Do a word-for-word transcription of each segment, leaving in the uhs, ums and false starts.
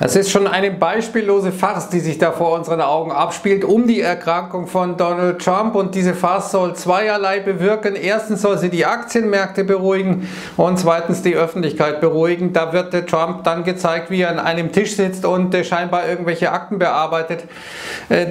Es ist schon eine beispiellose Farce, die sich da vor unseren Augen abspielt, um die Erkrankung von Donald Trump. Und diese Farce soll zweierlei bewirken. Erstens soll sie die Aktienmärkte beruhigen und zweitens die Öffentlichkeit beruhigen. Da wird der Trump dann gezeigt, wie er an einem Tisch sitzt und scheinbar irgendwelche Akten bearbeitet.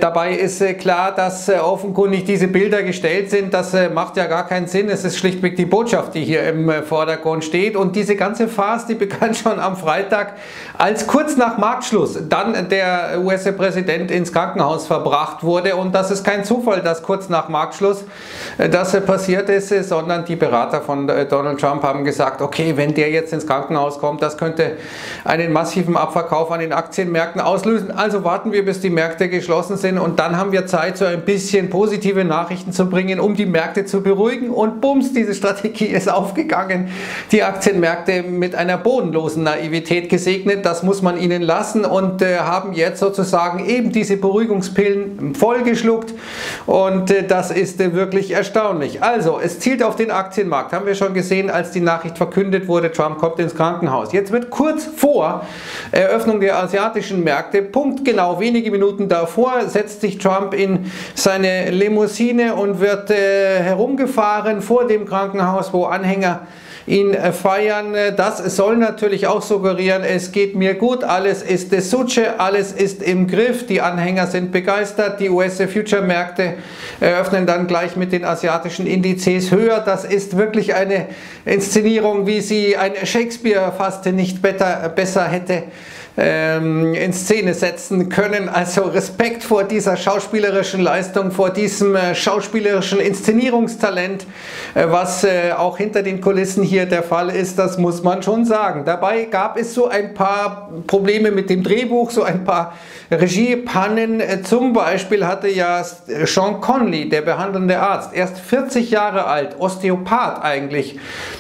Dabei ist klar, dass offenkundig diese Bilder gestellt sind. Das macht ja gar keinen Sinn. Es ist schlichtweg die Botschaft, die hier im Vordergrund steht. Und diese ganze Farce, die begann schon am Freitag, als kurz nach Marktschluss dann der U S-Präsident ins Krankenhaus verbracht wurde. Und das ist kein Zufall, dass kurz nach Marktschluss das passiert ist, sondern die Berater von Donald Trump haben gesagt, okay, wenn der jetzt ins Krankenhaus kommt, das könnte einen massiven Abverkauf an den Aktienmärkten auslösen. Also warten wir, bis die Märkte geschlossen sind und dann haben wir Zeit, so ein bisschen positive Nachrichten zu bringen, um die Märkte zu beruhigen. Und bums, diese Strategie ist aufgegangen. Die Aktienmärkte mit einer bodenlosen Naivität gesegnet, das muss man ihnen lassen und äh, haben jetzt sozusagen eben diese Beruhigungspillen vollgeschluckt und äh, das ist äh, wirklich erstaunlich. Also es zielt auf den Aktienmarkt, haben wir schon gesehen, als die Nachricht verkündet wurde, Trump kommt ins Krankenhaus. Jetzt wird kurz vor Eröffnung der asiatischen Märkte, punktgenau wenige Minuten davor, setzt sich Trump in seine Limousine und wird äh, herumgefahren vor dem Krankenhaus, wo Anhänger ihn feiern. Das soll natürlich auch suggerieren, es geht mir gut, alles ist de Suche, alles ist im Griff, die Anhänger sind begeistert, die U S-Future-Märkte eröffnen dann gleich mit den asiatischen Indizes höher. Das ist wirklich eine Inszenierung, wie sie ein Shakespeare fast nicht better, besser hätte in Szene setzen können. Also Respekt vor dieser schauspielerischen Leistung, vor diesem schauspielerischen Inszenierungstalent, was auch hinter den Kulissen hier der Fall ist, das muss man schon sagen. Dabei gab es so ein paar Probleme mit dem Drehbuch, so ein paar Regiepannen. Zum Beispiel hatte ja Sean Conley, der behandelnde Arzt, erst vierzig Jahre alt, Osteopath eigentlich,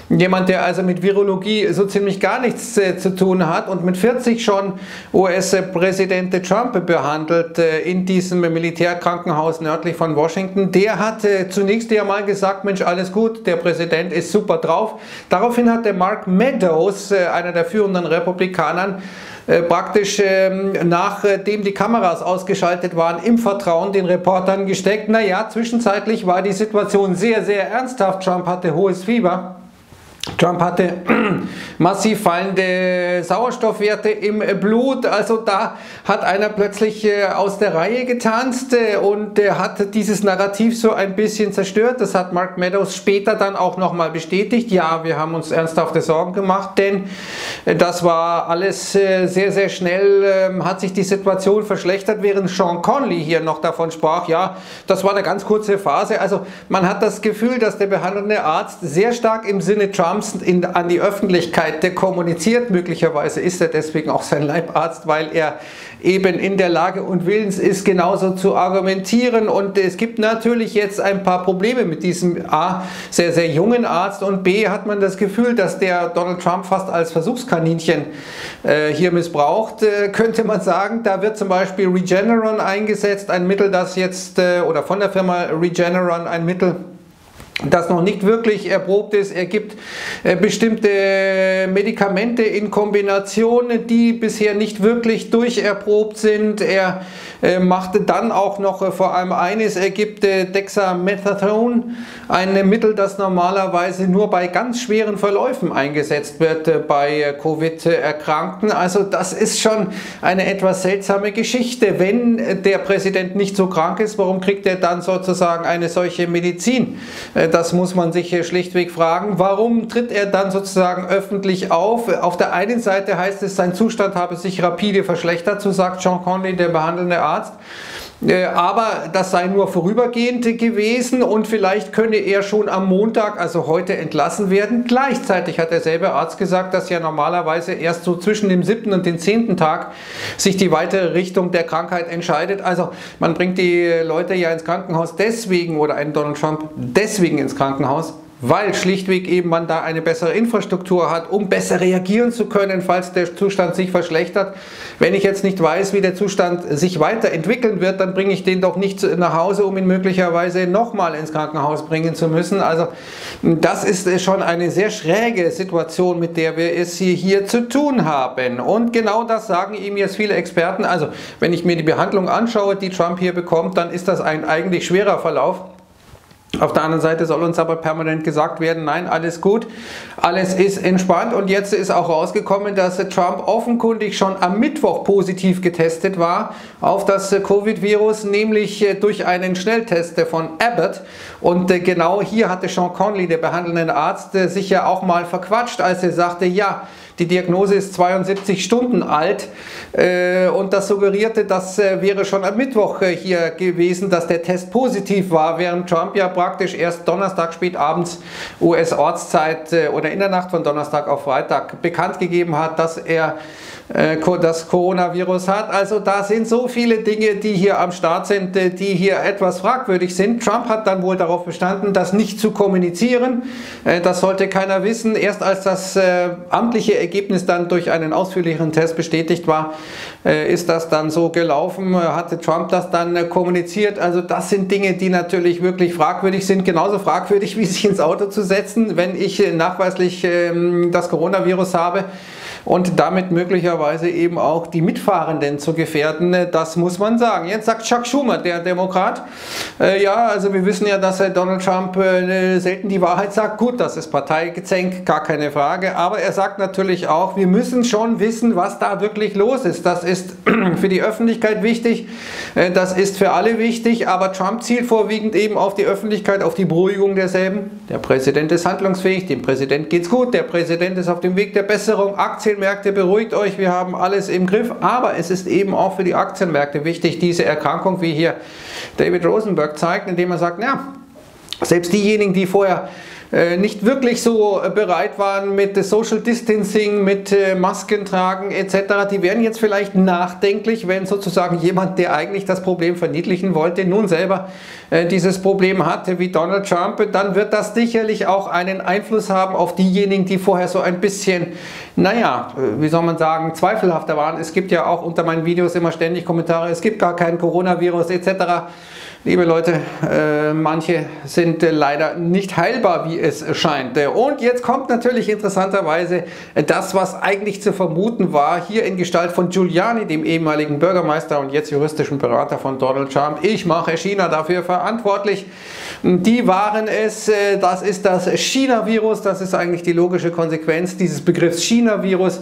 jemand, der also mit Virologie so ziemlich gar nichts zu tun hat und mit vierzig schon U S-Präsident Trump behandelt in diesem Militärkrankenhaus nördlich von Washington. Der hat zunächst ja mal gesagt, Mensch, alles gut, der Präsident ist super drauf. Daraufhin hat der Mark Meadows, einer der führenden Republikanern, praktisch nachdem die Kameras ausgeschaltet waren, im Vertrauen den Reportern gesteckt. Naja, zwischenzeitlich war die Situation sehr, sehr ernsthaft. Trump hatte hohes Fieber. Trump hatte massiv fallende Sauerstoffwerte im Blut, also da hat einer plötzlich aus der Reihe getanzt und hat dieses Narrativ so ein bisschen zerstört. Das hat Mark Meadows später dann auch nochmal bestätigt. Ja, wir haben uns ernsthafte Sorgen gemacht, denn das war alles sehr, sehr schnell, hat sich die Situation verschlechtert, während Sean Conley hier noch davon sprach, ja, das war eine ganz kurze Phase. Also man hat das Gefühl, dass der behandelnde Arzt sehr stark im Sinne Trump In, an die Öffentlichkeit der kommuniziert. Möglicherweise ist er deswegen auch sein Leibarzt, weil er eben in der Lage und willens ist, genauso zu argumentieren. Und es gibt natürlich jetzt ein paar Probleme mit diesem A, sehr, sehr jungen Arzt, und B, hat man das Gefühl, dass der Donald Trump fast als Versuchskaninchen äh, hier missbraucht, äh, könnte man sagen. Da wird zum Beispiel Regeneron eingesetzt, ein Mittel, das jetzt, äh, oder von der Firma Regeneron, ein Mittel, das noch nicht wirklich erprobt ist. Er gibt bestimmte Medikamente in Kombinationen, die bisher nicht wirklich durcherprobt sind. Er machte dann auch noch vor allem eines, er gibt Dexamethason, ein Mittel, das normalerweise nur bei ganz schweren Verläufen eingesetzt wird, bei Covid-Erkrankten. Also das ist schon eine etwas seltsame Geschichte. Wenn der Präsident nicht so krank ist, warum kriegt er dann sozusagen eine solche Medizin? Das muss man sich schlichtweg fragen. Warum tritt er dann sozusagen öffentlich auf? Auf der einen Seite heißt es, sein Zustand habe sich rapide verschlechtert, so sagt Sean Conley, der behandelnde Arzt. Aber das sei nur vorübergehend gewesen und vielleicht könne er schon am Montag, also heute, entlassen werden. Gleichzeitig hat derselbe Arzt gesagt, dass ja normalerweise erst so zwischen dem siebten und dem zehnten Tag sich die weitere Richtung der Krankheit entscheidet. Also man bringt die Leute ja ins Krankenhaus deswegen, oder einen Donald Trump deswegen ins Krankenhaus, weil schlichtweg eben man da eine bessere Infrastruktur hat, um besser reagieren zu können, falls der Zustand sich verschlechtert. Wenn ich jetzt nicht weiß, wie der Zustand sich weiterentwickeln wird, dann bringe ich den doch nicht nach Hause, um ihn möglicherweise nochmal ins Krankenhaus bringen zu müssen. Also das ist schon eine sehr schräge Situation, mit der wir es hier, hier zu tun haben. Und genau das sagen ihm jetzt viele Experten. Also wenn ich mir die Behandlung anschaue, die Trump hier bekommt, dann ist das ein eigentlich schwerer Verlauf. Auf der anderen Seite soll uns aber permanent gesagt werden, nein, alles gut, alles ist entspannt. Und jetzt ist auch rausgekommen, dass Trump offenkundig schon am Mittwoch positiv getestet war auf das Covid-Virus, nämlich durch einen Schnelltest von Abbott. Und genau hier hatte Sean Conley, der behandelnde Arzt, sich ja auch mal verquatscht, als er sagte, ja, die Diagnose ist zweiundsiebzig Stunden alt äh, und das suggerierte, das äh, wäre schon am Mittwoch äh, hier gewesen, dass der Test positiv war, während Trump ja praktisch erst Donnerstag spät abends U S-Ortszeit äh, oder in der Nacht von Donnerstag auf Freitag bekannt gegeben hat, dass er äh, das Coronavirus hat. Also da sind so viele Dinge, die hier am Start sind, äh, die hier etwas fragwürdig sind. Trump hat dann wohl darauf bestanden, das nicht zu kommunizieren. Äh, das sollte keiner wissen. Erst als das äh, amtliche Ergebnis dann durch einen ausführlichen Test bestätigt war, ist das dann so gelaufen, hatte Trump das dann kommuniziert. Also das sind Dinge, die natürlich wirklich fragwürdig sind, genauso fragwürdig wie sich ins Auto zu setzen, wenn ich nachweislich das Coronavirus habe und damit möglicherweise eben auch die Mitfahrenden zu gefährden, das muss man sagen. Jetzt sagt Chuck Schumer, der Demokrat, äh, ja, also wir wissen ja, dass äh, Donald Trump äh, selten die Wahrheit sagt. Gut, das ist Parteigezänk, gar keine Frage, aber er sagt natürlich auch, wir müssen schon wissen, was da wirklich los ist. Das ist für die Öffentlichkeit wichtig, äh, das ist für alle wichtig, aber Trump zielt vorwiegend eben auf die Öffentlichkeit, auf die Beruhigung derselben. Der Präsident ist handlungsfähig, dem Präsident geht's gut, der Präsident ist auf dem Weg der Besserung, Aktien Märkte, beruhigt euch, wir haben alles im Griff, aber es ist eben auch für die Aktienmärkte wichtig, diese Erkrankung, wie hier David Rosenberg zeigt, indem er sagt, ja, selbst diejenigen, die vorher nicht wirklich so bereit waren mit Social Distancing, mit Masken tragen et cetera, die werden jetzt vielleicht nachdenklich, wenn sozusagen jemand, der eigentlich das Problem verniedlichen wollte, nun selber dieses Problem hatte wie Donald Trump, dann wird das sicherlich auch einen Einfluss haben auf diejenigen, die vorher so ein bisschen, naja, wie soll man sagen, zweifelhafter waren. Es gibt ja auch unter meinen Videos immer ständig Kommentare, es gibt gar kein Coronavirus et cetera. Liebe Leute, äh, manche sind äh, leider nicht heilbar, wie es scheint. Und jetzt kommt natürlich interessanterweise das, was eigentlich zu vermuten war, hier in Gestalt von Giuliani, dem ehemaligen Bürgermeister und jetzt juristischen Berater von Donald Trump. Ich mache China dafür verantwortlich. Die waren es, äh, das ist das China-Virus, das ist eigentlich die logische Konsequenz dieses Begriffs China-Virus,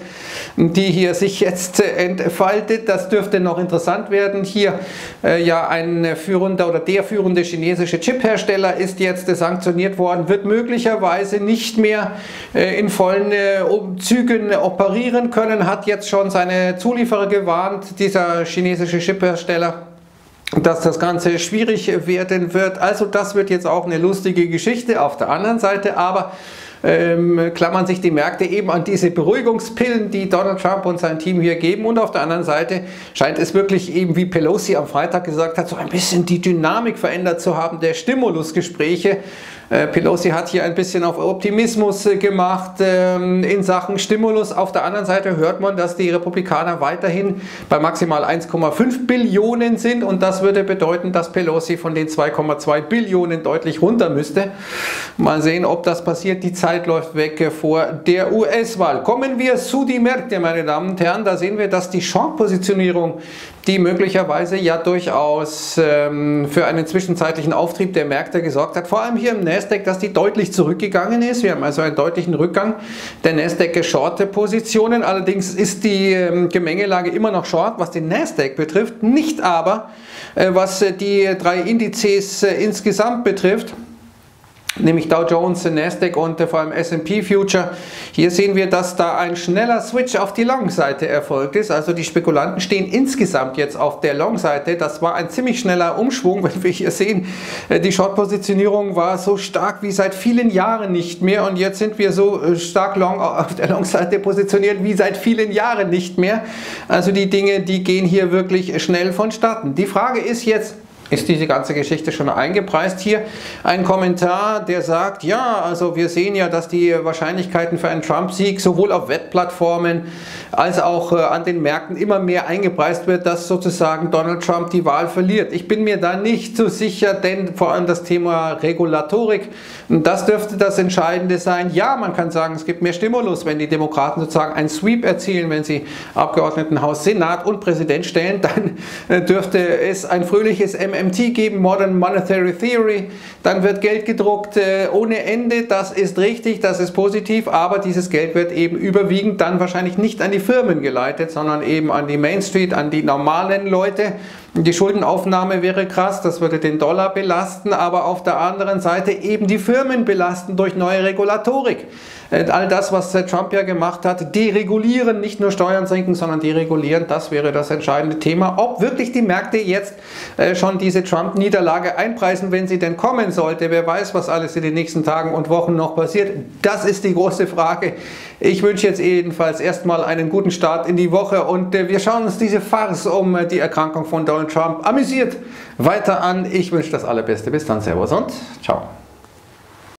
die hier sich jetzt äh, entfaltet. Das dürfte noch interessant werden. Hier äh, ja ein führender oder der führende chinesische Chip-Hersteller ist jetzt sanktioniert worden, wird möglicherweise nicht mehr in vollen Zügen operieren können, hat jetzt schon seine Zulieferer gewarnt, dieser chinesische Chip-Hersteller, dass das Ganze schwierig werden wird. Also das wird jetzt auch eine lustige Geschichte. Auf der anderen Seite aber Ähm, klammern sich die Märkte eben an diese Beruhigungspillen, die Donald Trump und sein Team hier geben, und auf der anderen Seite scheint es wirklich eben, wie Pelosi am Freitag gesagt hat, so ein bisschen die Dynamik verändert zu haben der Stimulusgespräche. äh, Pelosi hat hier ein bisschen auf Optimismus äh, gemacht ähm, in Sachen Stimulus. Auf der anderen Seite hört man, dass die Republikaner weiterhin bei maximal eins Komma fünf Billionen sind, und das würde bedeuten, dass Pelosi von den zwei Komma zwei Billionen deutlich runter müsste. Mal sehen, ob das passiert. Die Zeit läuft weg vor der U S-Wahl. Kommen wir zu den Märkten, meine Damen und Herren. Da sehen wir, dass die Short-Positionierung, die möglicherweise ja durchaus ähm, für einen zwischenzeitlichen Auftrieb der Märkte gesorgt hat, vor allem hier im Nasdaq, dass die deutlich zurückgegangen ist. Wir haben also einen deutlichen Rückgang der Nasdaq-Short-Positionen. Allerdings ist die ähm, Gemengelage immer noch short, was den Nasdaq betrifft, nicht aber, äh, was äh, die drei Indizes äh, insgesamt betrifft, nämlich Dow Jones, Nasdaq und vor allem S and P Future. Hier sehen wir, dass da ein schneller Switch auf die Long-Seite erfolgt ist. Also die Spekulanten stehen insgesamt jetzt auf der Long-Seite. Das war ein ziemlich schneller Umschwung, wenn wir hier sehen. Die Short-Positionierung war so stark wie seit vielen Jahren nicht mehr. Und jetzt sind wir so stark long auf der Long-Seite positioniert wie seit vielen Jahren nicht mehr. Also die Dinge, die gehen hier wirklich schnell vonstatten. Die Frage ist jetzt, ist diese ganze Geschichte schon eingepreist. Hier ein Kommentar, der sagt, ja, also wir sehen ja, dass die Wahrscheinlichkeiten für einen Trump-Sieg sowohl auf Wettplattformen als auch an den Märkten immer mehr eingepreist wird, dass sozusagen Donald Trump die Wahl verliert. Ich bin mir da nicht so sicher, denn vor allem das Thema Regulatorik, das dürfte das Entscheidende sein. Ja, man kann sagen, es gibt mehr Stimulus, wenn die Demokraten sozusagen einen Sweep erzielen, wenn sie Abgeordnetenhaus, Senat und Präsident stellen, dann dürfte es ein fröhliches M M T geben, Modern Monetary Theory, dann wird Geld gedruckt äh, ohne Ende, das ist richtig, das ist positiv, aber dieses Geld wird eben überwiegend dann wahrscheinlich nicht an die Firmen geleitet, sondern eben an die Main Street, an die normalen Leute. Die Schuldenaufnahme wäre krass, das würde den Dollar belasten, aber auf der anderen Seite eben die Firmen belasten durch neue Regulatorik. Äh, all das, was äh, Trump ja gemacht hat, deregulieren, nicht nur Steuern senken, sondern deregulieren, das wäre das entscheidende Thema, ob wirklich die Märkte jetzt äh, schon die diese Trump-Niederlage einpreisen, wenn sie denn kommen sollte. Wer weiß, was alles in den nächsten Tagen und Wochen noch passiert. Das ist die große Frage. Ich wünsche jetzt jedenfalls erstmal einen guten Start in die Woche und wir schauen uns diese Farce um die Erkrankung von Donald Trump amüsiert weiter an. Ich wünsche das Allerbeste. Bis dann, Servus und ciao.